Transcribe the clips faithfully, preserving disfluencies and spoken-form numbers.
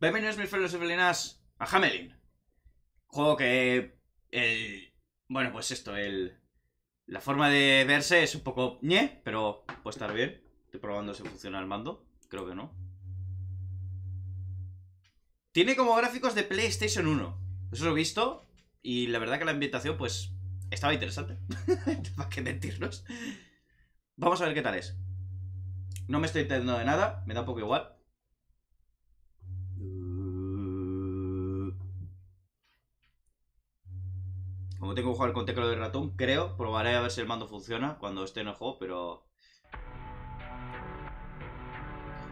Bienvenidos mis felinos y felinas a Hamelin. Juego que... El... Bueno, pues esto, el... La forma de verse es un poco ñe, pero puede estar bien. Estoy probando si funciona el mando. Creo que no. Tiene como gráficos de PlayStation uno. Eso lo he visto. Y la verdad que la ambientación, pues... Estaba interesante. ¿Para qué mentirnos? Vamos a ver qué tal es. No me estoy enterando de nada. Me da un poco igual. Como tengo que jugar con teclado de ratón, creo, probaré a ver si el mando funciona cuando esté en el juego, pero...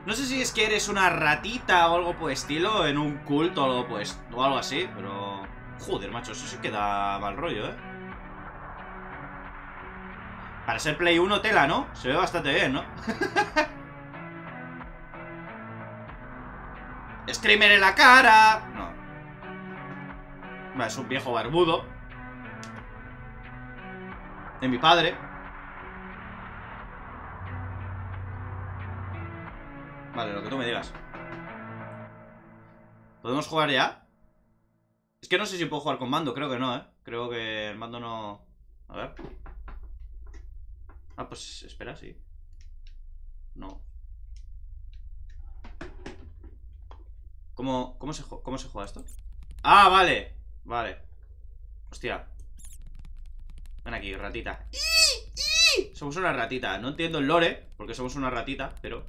No sé si es que eres una ratita o algo por estilo, en un culto o algo, pues, o algo así, pero... Joder, macho, eso sí que da mal rollo, ¿eh? Para ser Play uno tela, ¿no? Se ve bastante bien, ¿no? ¡Screamer en la cara! No. Vale, es un viejo barbudo. De mi padre. Vale, lo que tú me digas. ¿Podemos jugar ya? Es que no sé si puedo jugar con mando. Creo que no, ¿eh? Creo que el mando no... A ver. Ah, pues espera, sí. No. ¿Cómo, cómo, se, cómo se juega esto? Ah, vale. Vale. Hostia. Ven aquí, ratita. Somos una ratita. No entiendo el lore, porque somos una ratita, pero...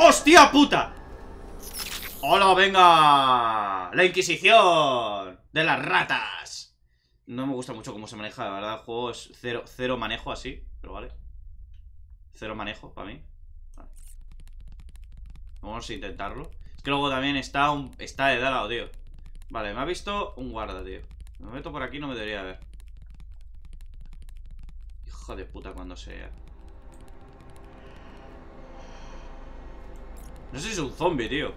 ¡Hostia puta! ¡Hola, venga! ¡La Inquisición! ¡De las ratas! No me gusta mucho cómo se maneja, la verdad. El juego es cero, cero manejo así, pero vale. Cero manejo para mí. Vale. Vamos a intentarlo. Es que luego también está, un, está de lado, tío. Vale, me ha visto un guarda, tío. Me meto por aquí, no me debería ver. Hijo de puta, cuando sea. No sé si es un zombie, tío.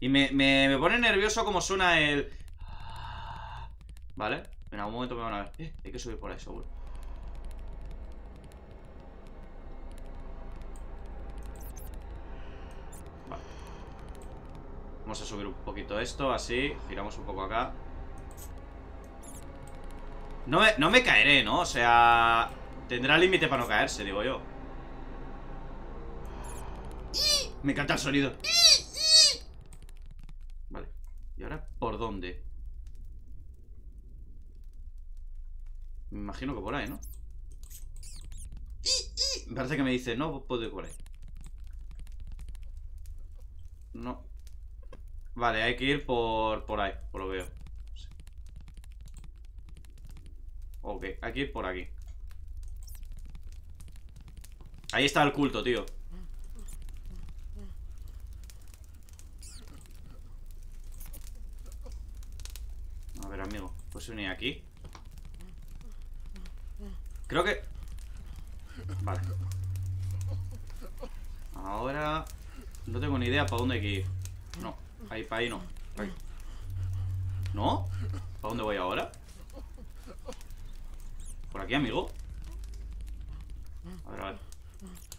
Y me, me, me pone nervioso como suena el... Vale, en algún momento me van a ver. Eh, hay que subir por ahí, seguro. Vamos a subir un poquito esto, así. Giramos un poco acá. No me, no me caeré, ¿no? O sea... Tendrá límite para no caerse, digo yo. Me encanta el sonido. Vale. ¿Y ahora por dónde? Me imagino que por ahí, ¿no? Me parece que me dice, no, puedo ir por ahí. No. Vale, hay que ir por, por ahí, por lo veo. Sí. Ok, hay que ir por aquí. Ahí está el culto, tío. A ver, amigo, ¿puedes venir aquí? Creo que... Vale. Ahora... No tengo ni idea para dónde hay que ir. No. Ahí, para ahí no. Ahí. ¿No? ¿Para dónde voy ahora? ¿Por aquí, amigo? A ver, a ver.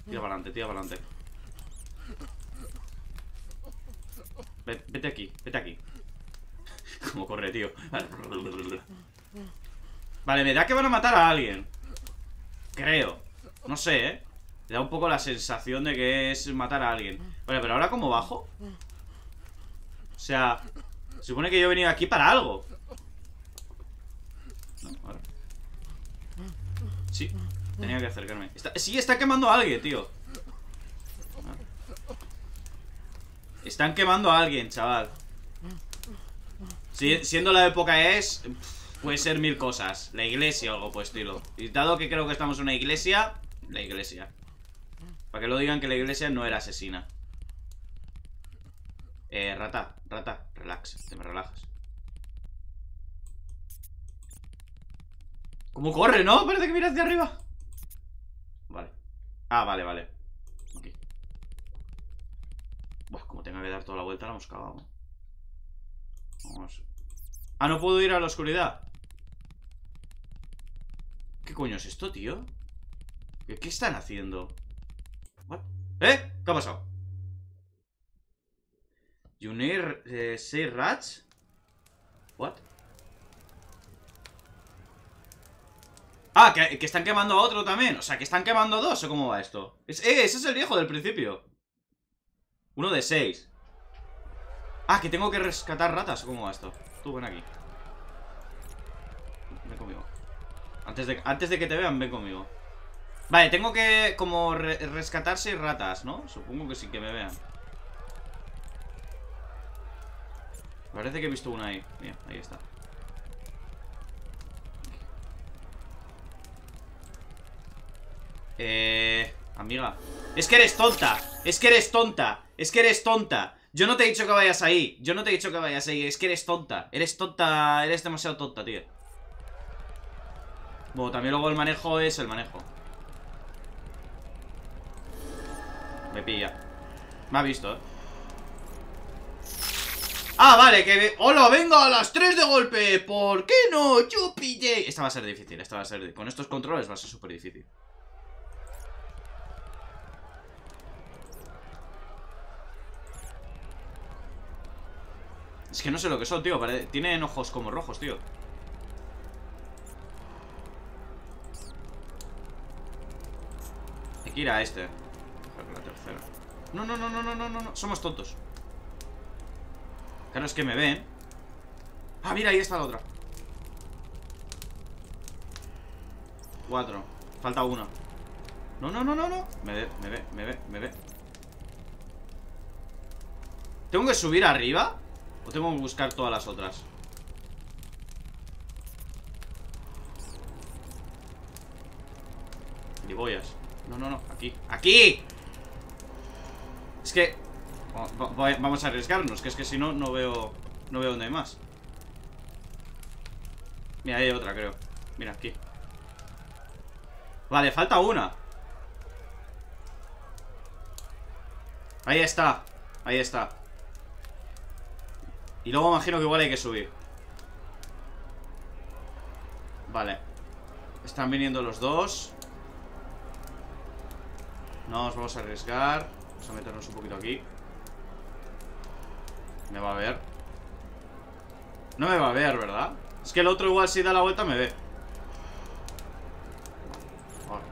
Tira para adelante, tira para adelante. Vete, vete aquí, vete aquí. Como corre, tío. Vale, me da que van a matar a alguien. Creo. No sé, ¿eh? Me da un poco la sensación de que es matar a alguien. Vale, pero ahora como bajo... O sea, se supone que yo he venido aquí para algo. No, a ver. Sí, tenía que acercarme. Está, sí, está quemando a alguien, tío. Están quemando a alguien, chaval. Sí, siendo la época es... Puede ser mil cosas. La iglesia o algo por estilo. Y dado que creo que estamos en una iglesia... La iglesia. Para que lo digan que la iglesia no era asesina. Eh, rata, rata, relax, te me relajas. ¿Cómo corre, no? Parece que mira hacia arriba. Vale. Ah, vale, vale. Ok. Buah, como tenga que dar toda la vuelta, la hemos cagado, ¿eh? Vamos. Ah, no puedo ir a la oscuridad. ¿Qué coño es esto, tío? ¿Qué, qué están haciendo? What? ¿Eh? ¿Qué ha pasado? Junir eh, seis rats. What? Ah, que, que están quemando a otro también. O sea, que están quemando dos, ¿o cómo va esto? Es, eh, ese es el viejo del principio. Uno de seis. Ah, que tengo que rescatar ratas, ¿o cómo va esto? Tú ven aquí. Ven conmigo. Antes de, antes de que te vean, ven conmigo. Vale, tengo que como re rescatar seis ratas, ¿no? Supongo que sí, que me vean. Parece que he visto una ahí. Mira, ahí está. Eh... Amiga, es que eres tonta. Es que eres tonta. Es que eres tonta. Yo no te he dicho que vayas ahí. Yo no te he dicho que vayas ahí. Es que eres tonta. Eres tonta. Eres demasiado tonta, tío. Bueno, también luego el manejo es el manejo. Me pilla. Me ha visto, ¿eh? Ah, vale, que... ¡Hola, venga! ¡A las tres de golpe! ¿Por qué no? ¡Yo pillé! Esta va a ser difícil, esta va a ser... Con estos controles va a ser súper difícil. Es que no sé lo que son, tío. Tienen ojos como rojos, tío. Hay que ir a este. La tercera. No, no, no, no, no, no, no. Somos tontos. Claro, es que me ven. Ah, mira, ahí está la otra. Cuatro. Falta una. No, no, no, no, no. Me ve, me ve, me ve, me ve. ¿Tengo que subir arriba? ¿O tengo que buscar todas las otras? Libollas. No, no, no. Aquí. ¡Aquí! Es que... Vamos a arriesgarnos, que es que si no, no veo. No veo dónde hay más. Mira, hay otra, creo. Mira, aquí. Vale, falta una. Ahí está. Ahí está. Y luego imagino que igual hay que subir. Vale. Están viniendo los dos. No, nos vamos a arriesgar. Vamos a meternos un poquito aquí. Me va a ver. No me va a ver, ¿verdad? Es que el otro igual si da la vuelta me ve. Vale.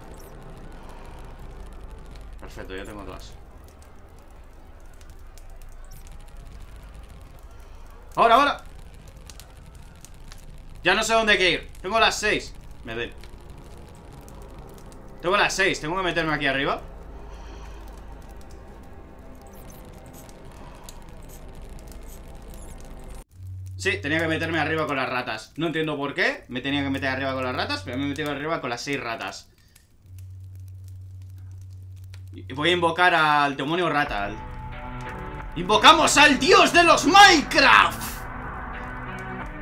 Perfecto, ya tengo todas. Ahora, ahora. Ya no sé dónde hay que ir. Tengo las seis. Me ven. Tengo las seis. Tengo que meterme aquí arriba. Sí, tenía que meterme arriba con las ratas. No entiendo por qué me tenía que meter arriba con las ratas, pero me he metido arriba con las seis ratas. Y voy a invocar al demonio rata. ¡Invocamos al dios de los Minecraft!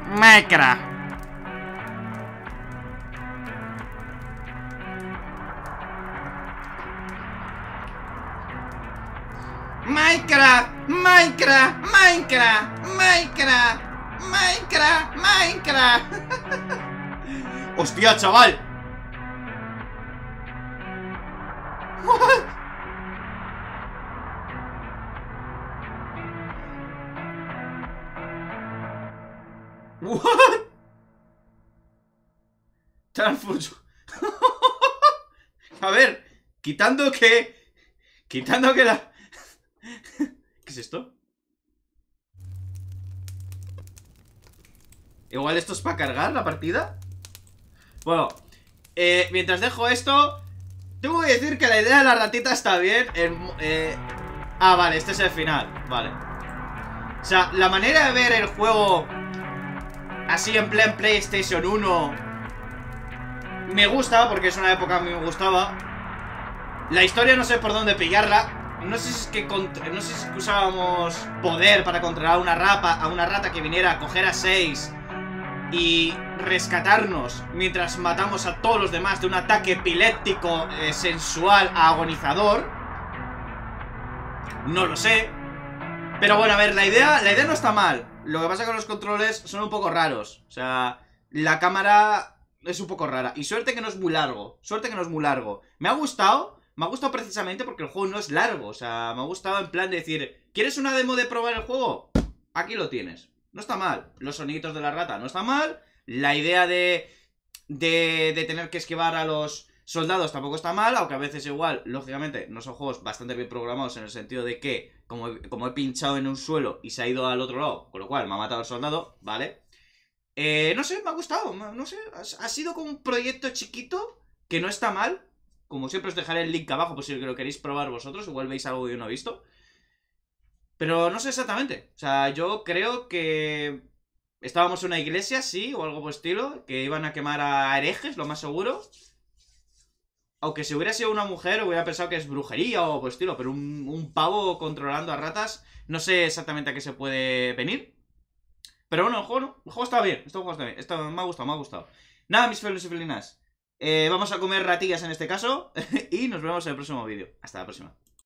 Minecraft. Minecraft, Minecraft, Minecraft, Minecraft. Minecraft, Minecraft. Hostia, chaval. What? What? A ver, quitando que... Quitando que la... ¿Qué es esto? Igual esto es para cargar la partida. Bueno, eh, mientras dejo esto, tengo que decir que la idea de la ratita está bien. El, eh, ah, vale, este es el final. Vale. O sea, la manera de ver el juego así en plan PlayStation uno me gusta, porque es una época que me gustaba. La historia no sé por dónde pillarla. No sé si es que no sé si es que usábamos poder para controlar a una rata, a una rata que viniera a coger a seis y rescatarnos mientras matamos a todos los demás de un ataque epiléptico, eh, sensual, agonizador. No lo sé. Pero bueno, a ver, la idea, la idea no está mal. Lo que pasa es que los controles son un poco raros. O sea, la cámara es un poco rara. Y suerte que no es muy largo. Suerte que no es muy largo. Me ha gustado. Me ha gustado precisamente porque el juego no es largo. O sea, me ha gustado en plan de decir, ¿quieres una demo de probar el juego? Aquí lo tienes. No está mal. Los soniditos de la rata no está mal. La idea de, de, de tener que esquivar a los soldados tampoco está mal, aunque a veces igual, lógicamente, no son juegos bastante bien programados en el sentido de que, como he, como he pinchado en un suelo y se ha ido al otro lado, con lo cual me ha matado al soldado, ¿vale? Eh, no sé, me ha gustado, no sé, ha sido como un proyecto chiquito que no está mal. Como siempre os dejaré el link abajo por si lo queréis probar vosotros, igual veis algo que yo no he visto. Pero no sé exactamente, o sea, yo creo que estábamos en una iglesia, sí, o algo por estilo, que iban a quemar a herejes, lo más seguro. Aunque si hubiera sido una mujer hubiera pensado que es brujería o por estilo, pero un, un pavo controlando a ratas, no sé exactamente a qué se puede venir. Pero bueno, el juego, no, el juego está bien, este juego está bien, este, me ha gustado, me ha gustado. Nada, mis felinos y felinas, eh, vamos a comer ratillas en este caso y nos vemos en el próximo vídeo. Hasta la próxima.